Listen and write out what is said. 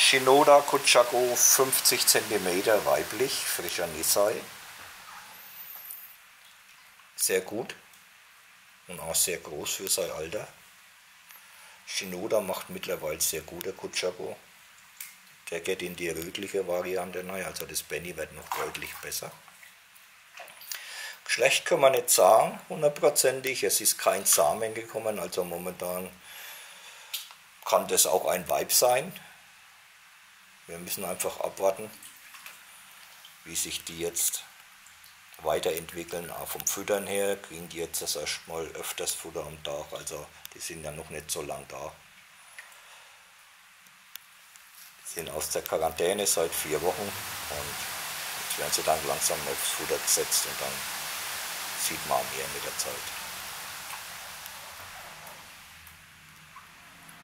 Shinoda Kujaku, 50 cm weiblich, frischer Nisai. Sehr gut und auch sehr groß für sein Alter. Shinoda macht mittlerweile sehr gute Kujaku. Der geht in die rötliche Variante rein, also das Benny wird noch deutlich besser. Geschlecht kann man nicht sagen, hundertprozentig. Es ist kein Samen gekommen, also momentan kann das auch ein Weib sein. Wir müssen einfach abwarten, wie sich die jetzt weiterentwickeln. Auch vom Füttern her kriegen die jetzt das erstmal öfters Futter am Tag, also die sind ja noch nicht so lang da. Sind aus der Quarantäne seit 4 Wochen und jetzt werden sie dann langsam aufs Futter gesetzt und dann sieht man mehr mit der Zeit.